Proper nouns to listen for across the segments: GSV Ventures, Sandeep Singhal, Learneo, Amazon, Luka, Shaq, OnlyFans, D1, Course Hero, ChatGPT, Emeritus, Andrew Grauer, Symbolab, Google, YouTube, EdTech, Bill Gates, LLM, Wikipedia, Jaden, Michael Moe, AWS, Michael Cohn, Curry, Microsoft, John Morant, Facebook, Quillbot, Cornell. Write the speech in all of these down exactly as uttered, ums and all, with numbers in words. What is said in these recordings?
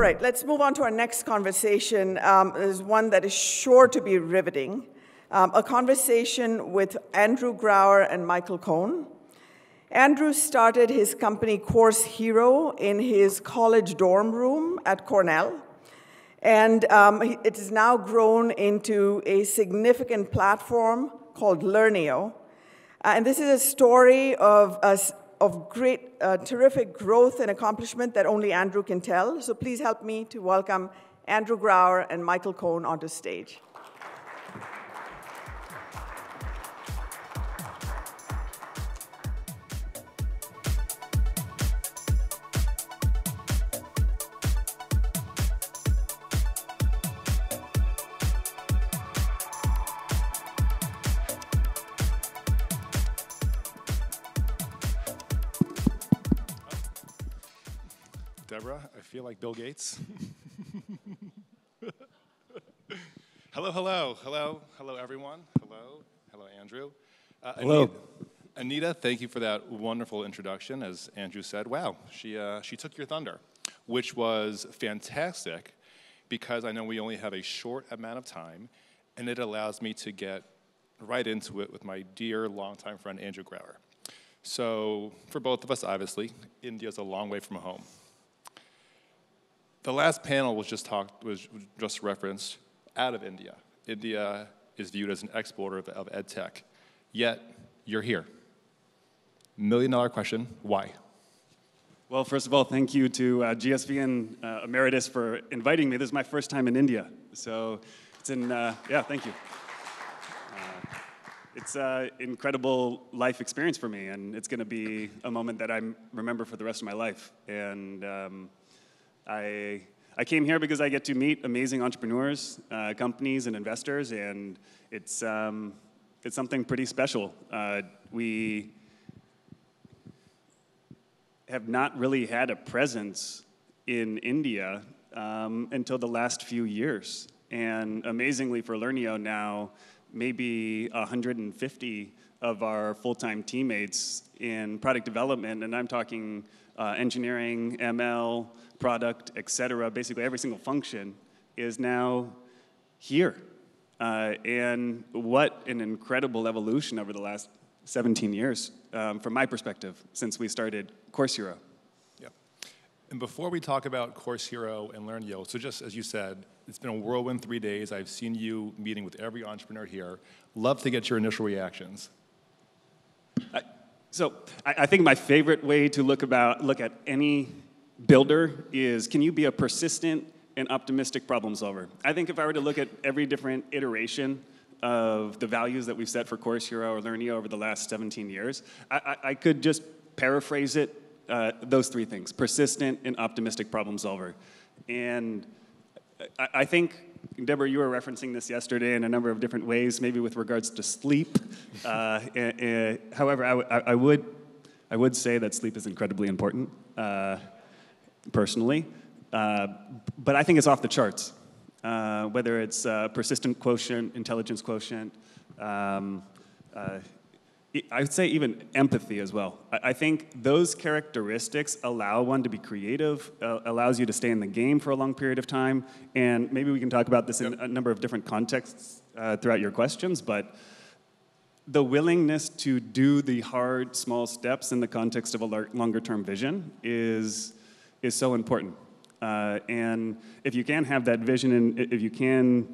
All right, let's move on to our next conversation. Um, is one that is sure to be riveting. Um, a conversation with Andrew Grauer and Michael Cohn. Andrew started his company Course Hero in his college dorm room at Cornell. And um, it has now grown into a significant platform called Learneo. Uh, and this is a story of, uh, of great, uh, terrific growth and accomplishment that only Andrew can tell. So please help me to welcome Andrew Grauer and Michael Cohn onto stage. I feel like Bill Gates. Hello, hello, hello, hello, everyone. Hello, hello, Andrew. Uh, hello. Anita, Anita, thank you for that wonderful introduction. As Andrew said, wow, she, uh, she took your thunder, which was fantastic because I know we only have a short amount of time, and it allows me to get right into it with my dear longtime friend, Andrew Grauer. So for both of us, obviously, India's a long way from home. The last panel was just talked was just referenced out of India. India is viewed as an exporter of, of EdTech, yet you're here. Million dollar question, why? Well, first of all, thank you to uh, G S V and uh, Emeritus for inviting me. This is my first time in India, so it's in uh, yeah, thank you. Uh, it's an incredible life experience for me, and it's going to be a moment that I remember for the rest of my life. And Um, I, I came here because I get to meet amazing entrepreneurs, uh, companies, and investors, and it's, um, it's something pretty special. Uh, we have not really had a presence in India um, until the last few years. And amazingly for Learneo now, maybe one hundred fifty of our full-time teammates in product development, and I'm talking uh, engineering, M L, product, et cetera, basically every single function is now here. Uh, and what an incredible evolution over the last seventeen years, um, from my perspective, since we started Course Hero. Yeah. And before we talk about Course Hero and Learneo, so just as you said, it's been a whirlwind three days. I've seen you meeting with every entrepreneur here. Love to get your initial reactions. I, so I, I think my favorite way to look about look at any builder is, can you be a persistent and optimistic problem solver? I think if I were to look at every different iteration of the values that we've set for Course Hero or Learneo over the last seventeen years, I, I, I could just paraphrase it, uh, those three things, persistent and optimistic problem solver. And I, I think, Deborah, you were referencing this yesterday in a number of different ways, maybe with regards to sleep. uh, and, and, however, I, I, would, I would say that sleep is incredibly important. Uh, personally, uh, but I think it's off the charts, uh, whether it's uh, persistent quotient, intelligence quotient, um, uh, I would say even empathy as well. I, I think those characteristics allow one to be creative, uh, allows you to stay in the game for a long period of time, and maybe we can talk about this in a number of different contexts uh, throughout your questions, but the willingness to do the hard, small steps in the context of a longer-term vision is is so important. Uh, and if you can have that vision, and if you can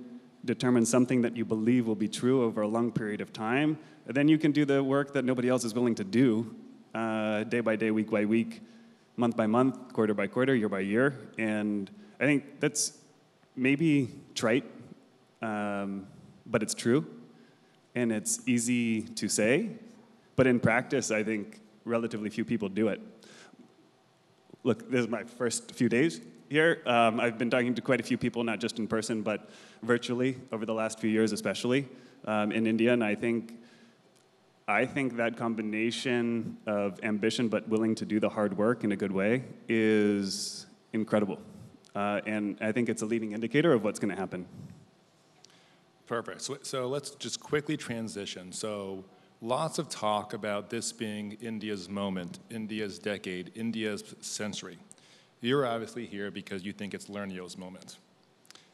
determine something that you believe will be true over a long period of time, then you can do the work that nobody else is willing to do, uh, day by day, week by week, month by month, quarter by quarter, year by year. And I think that's maybe trite, um, but it's true. And it's easy to say, but in practice, I think relatively few people do it. Look, this is my first few days here. Um, I've been talking to quite a few people, not just in person, but virtually over the last few years, especially um, in India. And I think, I think that combination of ambition but willing to do the hard work in a good way is incredible. Uh, and I think it's a leading indicator of what's going to happen. Perfect. So, so let's just quickly transition. So, lots of talk about this being India's moment, India's decade, India's century. You're obviously here because you think it's Learneo's moment.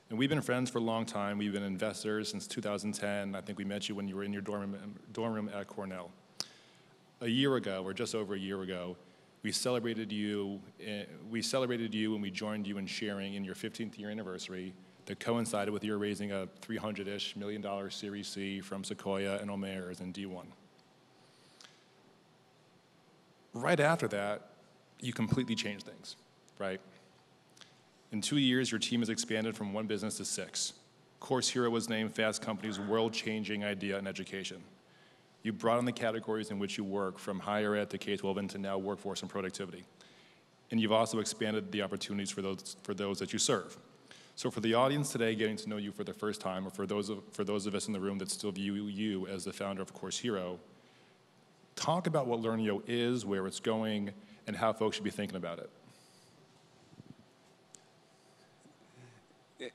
And we've been friends for a long time. We've been investors since two thousand ten. I think we met you when you were in your dorm room, dorm room at Cornell. A year ago, or just over a year ago, we celebrated you. We celebrated you and we joined you in sharing in your fifteenth year anniversary that coincided with your raising a three hundred-ish million dollar Series C from Sequoia and Emeritus and D one. Right after that, you completely changed things, right? In two years, your team has expanded from one business to six. Course Hero was named Fast Company's world-changing idea in education. You brought in the categories in which you work, from higher ed to K twelve and to now workforce and productivity. And you've also expanded the opportunities for those, for those that you serve. So for the audience today getting to know you for the first time, or for those of, for those of us in the room that still view you as the founder of Course Hero, talk about what Learneo is, where it's going, and how folks should be thinking about it.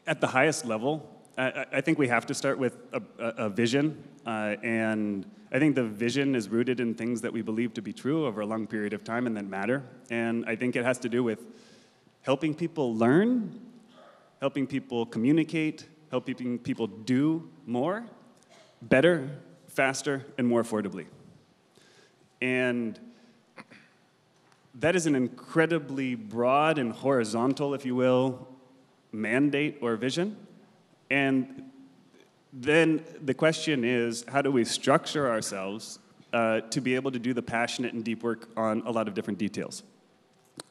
At the highest level, I, I think we have to start with a, a vision, uh, and I think the vision is rooted in things that we believe to be true over a long period of time and that matter. And I think it has to do with helping people learn, helping people communicate, helping people do more, better, faster, and more affordably. And that is an incredibly broad and horizontal, if you will, mandate or vision. And then the question is, how do we structure ourselves uh, to be able to do the passionate and deep work on a lot of different details?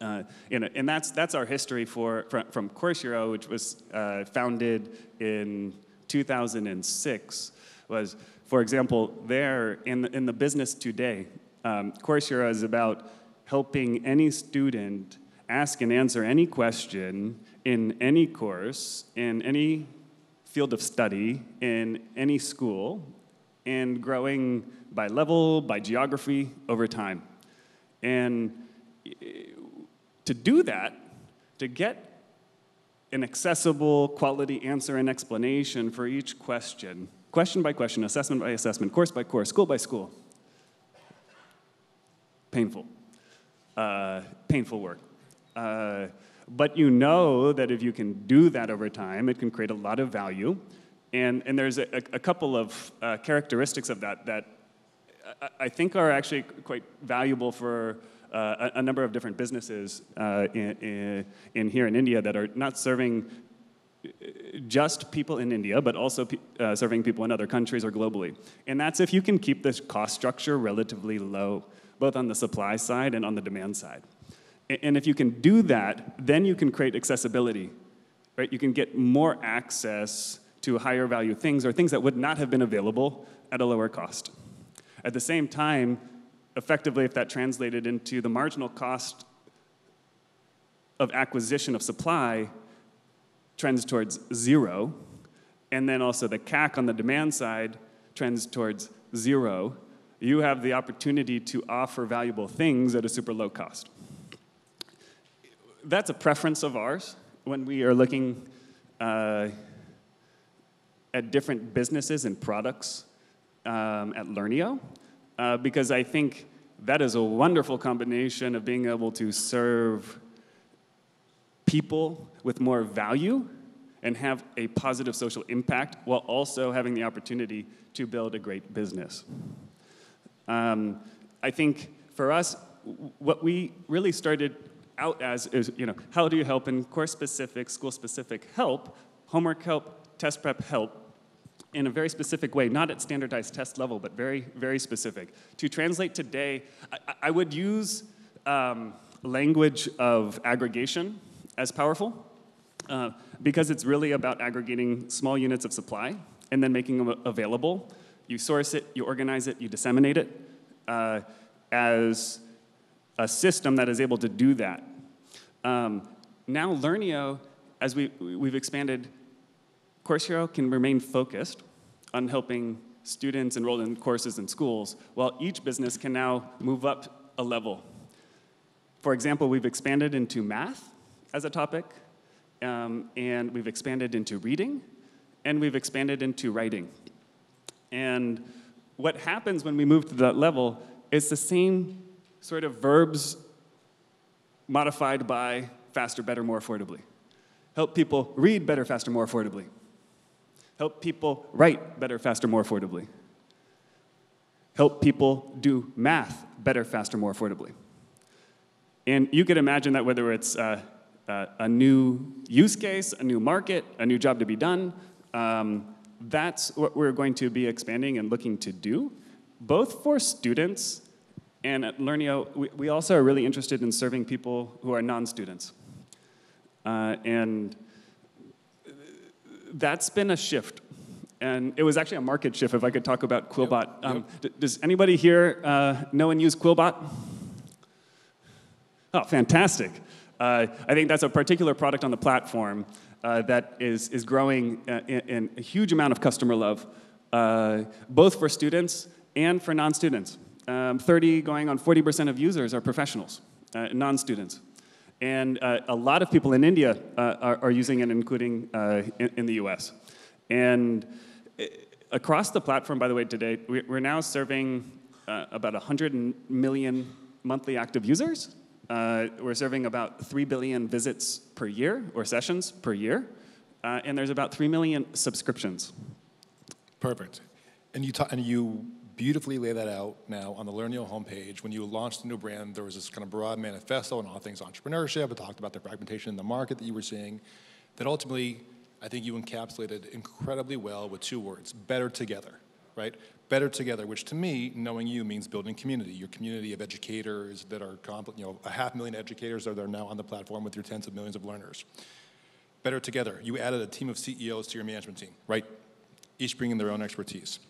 Uh, you know, and that's, that's our history for, from, from Course Hero, which was uh, founded in two thousand six, was, for example, there in the, in the business today, um, Course Hero is about helping any student ask and answer any question in any course, in any field of study, in any school, and growing by level, by geography, over time. And to do that, to get an accessible, quality answer and explanation for each question, question by question, assessment by assessment, course by course, school by school, painful. Uh, painful work. Uh, but you know that if you can do that over time, it can create a lot of value. And, and there's a, a couple of uh, characteristics of that that I, I think are actually quite valuable for uh, a, a number of different businesses uh, in, in, in here in India that are not serving just people in India, but also pe uh, serving people in other countries or globally. And that's if you can keep this cost structure relatively low, both on the supply side and on the demand side. And if you can do that, then you can create accessibility, right? You can get more access to higher value things or things that would not have been available at a lower cost. At the same time, effectively, if that translated into the marginal cost of acquisition of supply trends towards zero, and then also the C A C on the demand side trends towards zero, you have the opportunity to offer valuable things at a super low cost. That's a preference of ours when we are looking uh, at different businesses and products um, at Learneo, uh, because I think that is a wonderful combination of being able to serve people with more value and have a positive social impact while also having the opportunity to build a great business. Um, I think for us, what we really started out as is, you know, how do you help in course-specific, school-specific help, homework help, test prep help, in a very specific way, not at standardized test level, but very, very specific. To translate today, I, I would use um, language of aggregation as powerful, uh, because it's really about aggregating small units of supply and then making them available. You source it, you organize it, you disseminate it uh, as a system that is able to do that. Um, now Learneo, as we, we've expanded, Course Hero can remain focused on helping students enroll in courses in schools, while each business can now move up a level. For example, we've expanded into math as a topic, um, and we've expanded into reading, and we've expanded into writing. And what happens when we move to that level is the same sort of verbs modified by faster, better, more affordably. Help people read better, faster, more affordably. Help people write better, faster, more affordably. Help people do math better, faster, more affordably. And you could imagine that whether it's uh, uh, a new use case, a new market, a new job to be done, um, that's what we're going to be expanding and looking to do, both for students, and at Learneo, we, we also are really interested in serving people who are non-students. Uh, and that's been a shift. And it was actually a market shift, if I could talk about Quillbot. Yep, um, yep. Does anybody here uh, know and use Quillbot? Oh, fantastic. Uh, I think that's a particular product on the platform uh, that is, is growing uh, in, in a huge amount of customer love, uh, both for students and for non-students. Um, thirty going on forty percent of users are professionals, uh, non-students. And uh, a lot of people in India uh, are, are using it, including uh, in, in the U S. And across the platform, by the way, today, we're now serving uh, about one hundred million monthly active users. Uh, we're serving about three billion visits per year, or sessions per year. Uh, and there's about three million subscriptions. Perfect. And you, ta and you beautifully lay that out now on the Learneo homepage. When you launched the new brand, there was this kind of broad manifesto on all things entrepreneurship. It talked about the fragmentation in the market that you were seeing. That ultimately, I think you encapsulated incredibly well with two words, better together, right? Better together, which to me, knowing you, means building community, your community of educators that are, you know, a half million educators that are now on the platform with your tens of millions of learners. Better together, you added a team of C E Os to your management team, right? Each bringing their own expertise.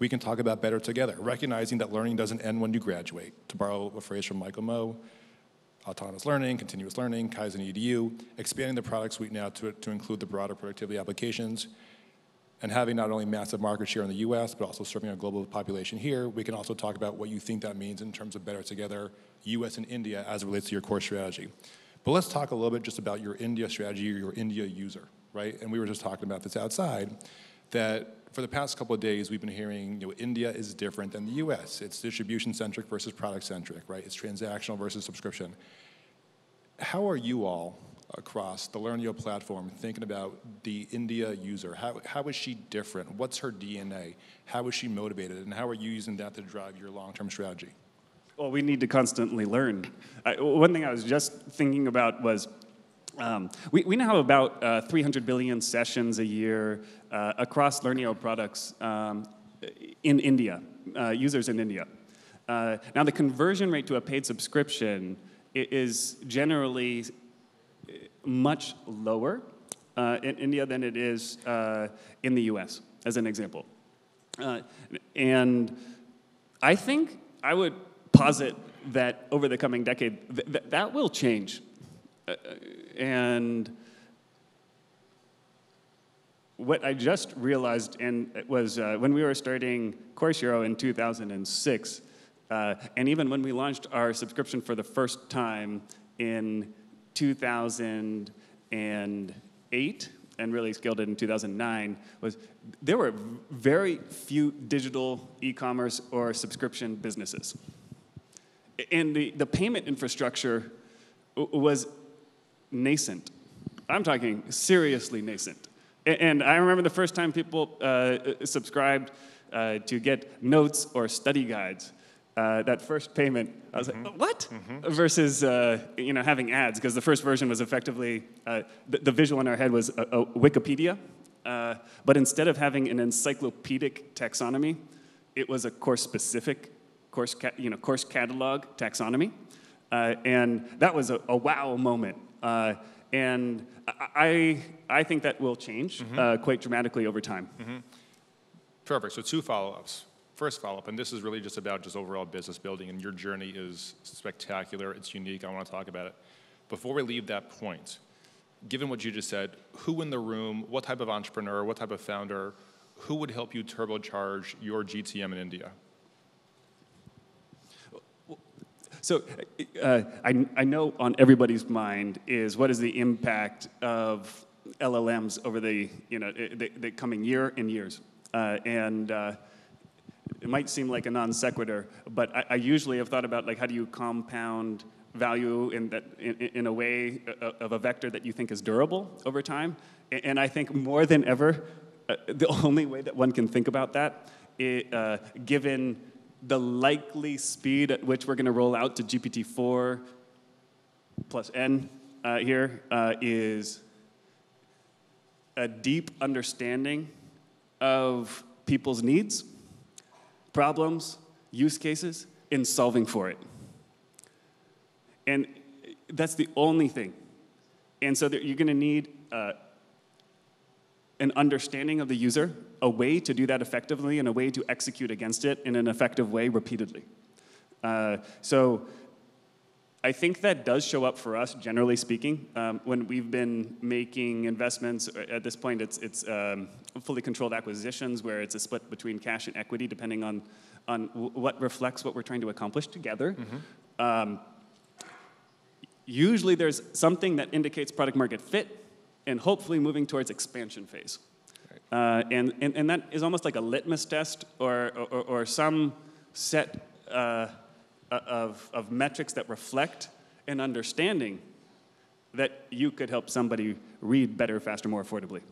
We can talk about better together, recognizing that learning doesn't end when you graduate. To borrow a phrase from Michael Moe, autonomous learning, continuous learning, Kaizen E D U, expanding the product suite now to, to include the broader productivity applications, and having not only massive market share in the U S, but also serving our global population here. We can also talk about what you think that means in terms of better together, U S and India, as it relates to your core strategy. But let's talk a little bit just about your India strategy, or your India user, right? And we were just talking about this outside, that for the past couple of days, we've been hearing, you know, India is different than the U S. It's distribution-centric versus product-centric, right? It's transactional versus subscription. How are you all across the Learneo platform thinking about the India user? How, how is she different? What's her D N A? How is she motivated? And how are you using that to drive your long-term strategy? Well, we need to constantly learn. I, one thing I was just thinking about was Um, we, we now have about uh, three hundred billion sessions a year uh, across Learneo products um, in India, uh, users in India. Uh, now the conversion rate to a paid subscription is generally much lower uh, in India than it is uh, in the U S, as an example. Uh, and I think I would posit that over the coming decade, th th that will change. Uh, and what I just realized and it was uh, when we were starting Course Hero in two thousand six, uh, and even when we launched our subscription for the first time in two thousand eight, and really scaled it in two thousand nine, was there were very few digital e-commerce or subscription businesses. And the, the payment infrastructure was nascent. I'm talking seriously nascent. And I remember the first time people uh, subscribed uh, to get notes or study guides. Uh, that first payment, I was mm-hmm. like, oh, what? Mm-hmm. Versus uh, you know, having ads, because the first version was effectively, uh, the, the visual in our head was a, a Wikipedia. Uh, but instead of having an encyclopedic taxonomy, it was a course-specific, course, ca you know, course catalog taxonomy. Uh, and that was a, a wow moment. Uh, and I, I think that will change mm-hmm. uh, quite dramatically over time. Mm-hmm. Perfect. So two follow-ups. First follow-up, and this is really just about just overall business building, and your journey is spectacular. It's unique. I want to talk about it. Before we leave that point, given what you just said, who in the room, what type of entrepreneur, what type of founder, who would help you turbocharge your G T M in India? So uh, I, I know on everybody's mind is what is the impact of L L Ms over the, you know, the, the coming year and years. Uh, and uh, it might seem like a non sequitur, but I, I usually have thought about, like, how do you compound value in, that, in, in a way of a vector that you think is durable over time. And I think more than ever, uh, the only way that one can think about that, it, uh, given the likely speed at which we're going to roll out to G P T four plus N uh, here, uh, is a deep understanding of people's needs, problems, use cases, in solving for it. And that's the only thing. And so there, you're going to need uh, an understanding of the user, a way to do that effectively, and a way to execute against it in an effective way repeatedly. Uh, so I think that does show up for us, generally speaking. Um, when we've been making investments, at this point it's, it's um, fully controlled acquisitions, where it's a split between cash and equity, depending on, on what reflects what we're trying to accomplish together. Mm-hmm. um, usually there's something that indicates product market fit, and hopefully moving towards expansion phase. Uh, and, and, and that is almost like a litmus test, or, or, or some set uh, of, of metrics that reflect an understanding that you could help somebody read better, faster, more affordably.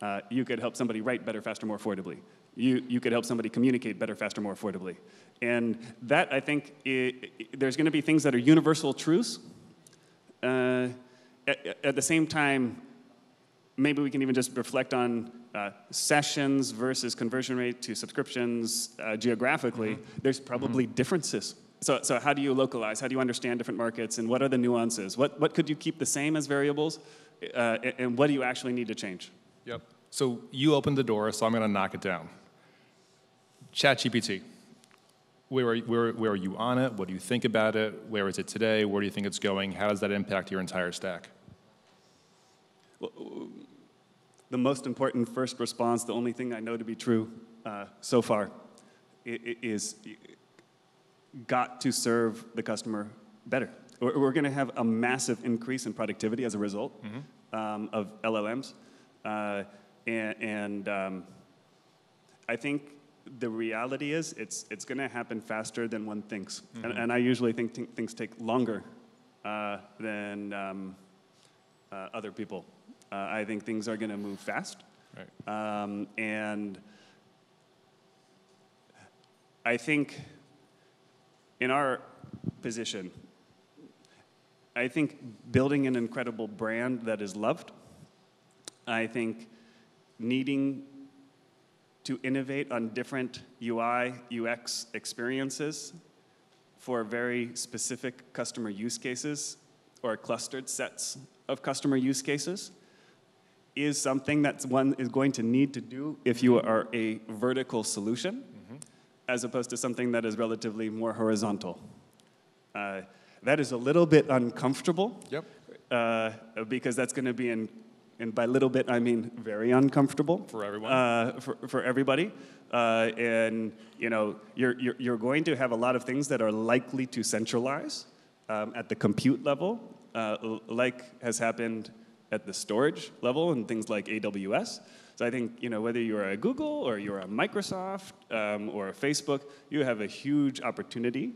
Uh, you could help somebody write better, faster, more affordably. You, you could help somebody communicate better, faster, more affordably. And that, I think, it, it, there's going to be things that are universal truths. Uh, at, at the same time, maybe we can even just reflect on uh, sessions versus conversion rate to subscriptions uh, geographically. Mm-hmm. There's probably mm-hmm. differences. So, so how do you localize? How do you understand different markets? And what are the nuances? What, what could you keep the same as variables? Uh, and what do you actually need to change? Yep. So you opened the door, so I'm going to knock it down. ChatGPT. Where are, where, where are you on it? What do you think about it? Where is it today? Where do you think it's going? How does that impact your entire stack? Well, the most important first response, the only thing I know to be true uh, so far, is got to serve the customer better. We're going to have a massive increase in productivity as a result mm-hmm. um, of L L Ms. Uh, and and um, I think the reality is it's, it's going to happen faster than one thinks. Mm-hmm. and, and I usually think th things take longer uh, than um, uh, other people. Uh, I think things are going to move fast. Right. Um, and I think in our position, I think building an incredible brand that is loved, I think needing to innovate on different U I, U X experiences for very specific customer use cases or clustered sets of customer use cases is something that one is going to need to do if you are a vertical solution, mm-hmm. as opposed to something that is relatively more horizontal. Uh, that is a little bit uncomfortable, yep. uh, because that's going to be in, and by little bit I mean very uncomfortable for everyone. Uh, for, for everybody, uh, and you know you're, you're you're going to have a lot of things that are likely to centralize um, at the compute level, uh, like has happened at the storage level and things like A W S. So I think, you know, whether you're a Google or you're a Microsoft um, or a Facebook, you have a huge opportunity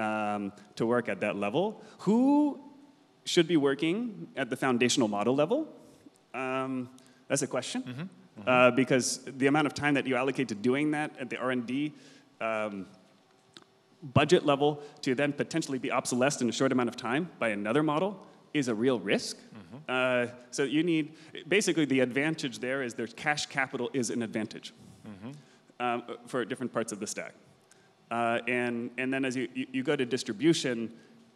um, to work at that level. Who should be working at the foundational model level? Um, that's a question. Mm-hmm. Mm-hmm. Uh, because the amount of time that you allocate to doing that at the R and D um, budget level to then potentially be obsolesced in a short amount of time by another model is a real risk. Mm-hmm. uh, so you need, basically the advantage there is there's cash capital is an advantage mm-hmm. um, for different parts of the stack. Uh, and, and then as you, you, you go to distribution,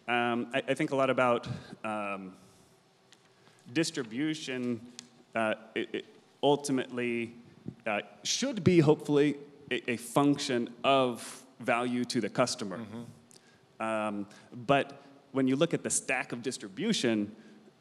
um, I, I think a lot about um, distribution uh, it, it ultimately uh, should be hopefully a, a function of value to the customer. Mm-hmm. um, but when you look at the stack of distribution,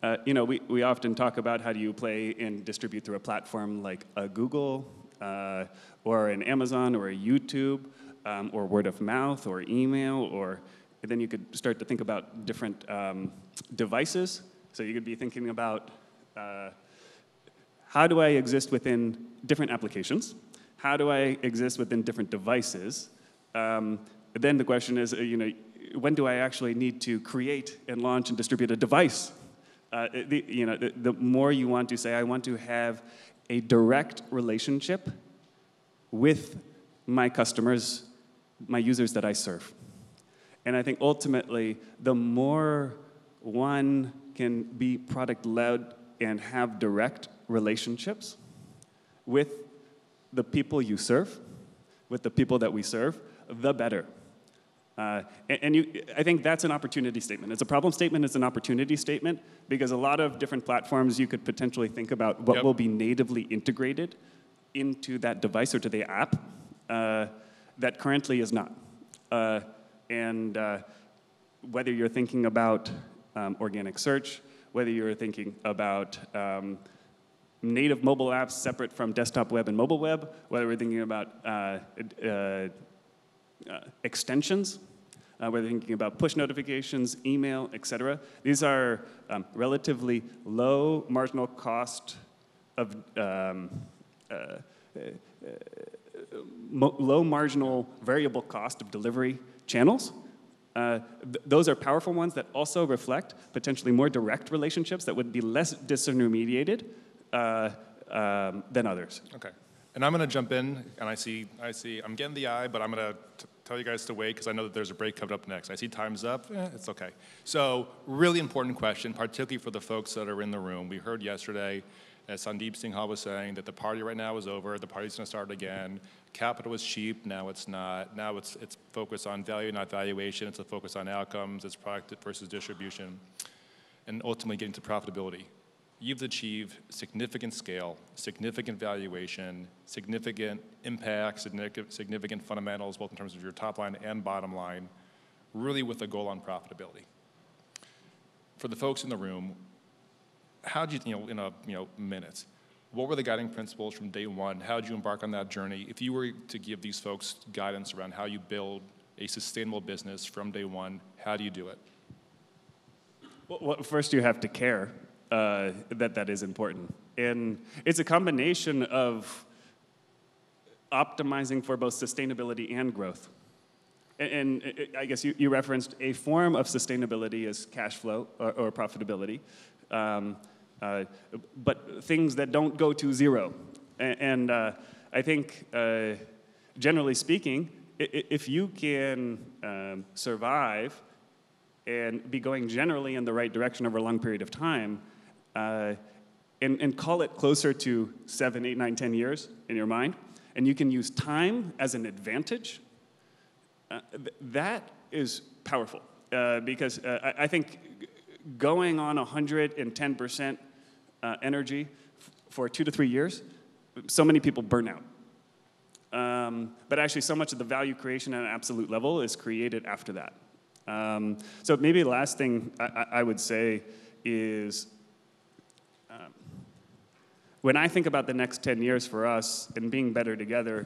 uh, you know, we, we often talk about how do you play and distribute through a platform like a Google uh, or an Amazon or a YouTube um, or word of mouth or email, or and then you could start to think about different um, devices. So you could be thinking about uh, how do I exist within different applications? How do I exist within different devices? Um, then the question is, you know, when do I actually need to create and launch and distribute a device? Uh, the, you know, the, the more you want to say, I want to have a direct relationship with my customers, my users that I serve. And I think ultimately, the more one can be product-led and have direct relationships with the people you serve, with the people that we serve, the better. Uh, and and you, I think that's an opportunity statement. It's a problem statement, it's an opportunity statement, because a lot of different platforms you could potentially think about what yep. will be natively integrated into that device or to the app uh, that currently is not. Uh, and uh, whether you're thinking about um, organic search, whether you're thinking about um, native mobile apps separate from desktop web and mobile web, whether we're thinking about uh, uh, Uh, extensions, uh, we're thinking about push notifications, email, et cetera. These are um, relatively low marginal cost of, um, uh, uh, uh, mo low marginal variable cost of delivery channels. Uh, th those are powerful ones that also reflect potentially more direct relationships that would be less disintermediated uh, um, than others. Okay. And I'm going to jump in, and I see, I see, I'm getting the eye, but I'm going to tell you guys to wait because I know that there's a break coming up next. I see time's up, eh, it's okay. So, really important question, particularly for the folks that are in the room. We heard yesterday, as Sandeep Singhal was saying, that the party right now is over, the party's going to start again. Capital is cheap, now it's not. Now it's, it's focused on value, not valuation. It's a focus on outcomes, it's product versus distribution, and ultimately getting to profitability. You've achieved significant scale, significant valuation, significant impact, significant fundamentals, both in terms of your top line and bottom line, really with a goal on profitability. For the folks in the room, how did you, you know, in a you know minutes, what were the guiding principles from day one? How did you embark on that journey? If you were to give these folks guidance around how you build a sustainable business from day one, how do you do it? Well, first you have to care. Uh, that that is important. And it's a combination of optimizing for both sustainability and growth. And, and it, I guess you, you referenced a form of sustainability as cash flow or, or profitability, um, uh, but things that don't go to zero. And, and uh, I think, uh, generally speaking, if you can um, survive and be going generally in the right direction over a long period of time, Uh, and, and call it closer to seven, eight, nine, ten years in your mind, and you can use time as an advantage, uh, th that is powerful. Uh, because uh, I, I think going on one hundred ten percent uh, energy for two to three years, so many people burn out. Um, but actually so much of the value creation at an absolute level is created after that. Um, so maybe the last thing I, I would say is, Um, when I think about the next ten years for us and being better together,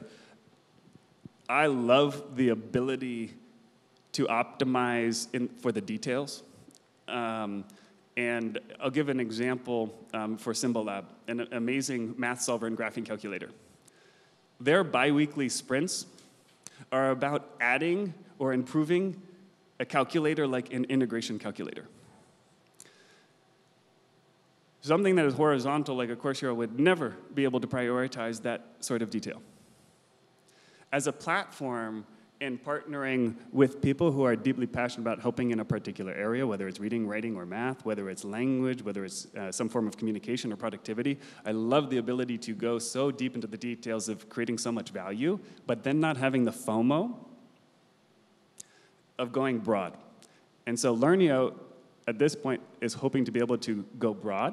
I love the ability to optimize in, for the details. Um, and I'll give an example um, for Symbolab, an amazing math solver and graphing calculator. Their biweekly sprints are about adding or improving a calculator like an integration calculator. Something that is horizontal, like a Course Hero, would never be able to prioritize that sort of detail. As a platform, in partnering with people who are deeply passionate about helping in a particular area, whether it's reading, writing, or math, whether it's language, whether it's uh, some form of communication or productivity, I love the ability to go so deep into the details of creating so much value, but then not having the FOMO of going broad. And so Learneo, at this point, is hoping to be able to go broad,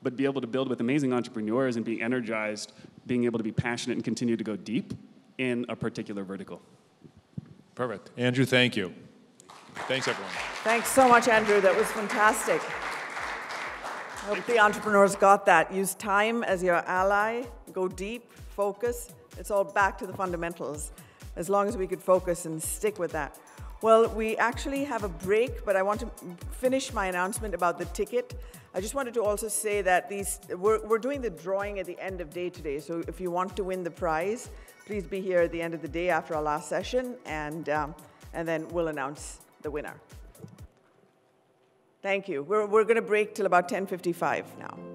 but be able to build with amazing entrepreneurs and be energized, being able to be passionate and continue to go deep in a particular vertical. Perfect. Andrew, thank you. Thanks, everyone. Thanks so much, Andrew. That was fantastic. I hope the entrepreneurs got that. Use time as your ally. Go deep. Focus. It's all back to the fundamentals, as long as we could focus and stick with that. Well, we actually have a break, but I want to finish my announcement about the ticket. I just wanted to also say that these we're, we're doing the drawing at the end of day today, so if you want to win the prize, please be here at the end of the day after our last session, and, um, and then we'll announce the winner. Thank you. We're, we're going to break till about ten fifty-five now.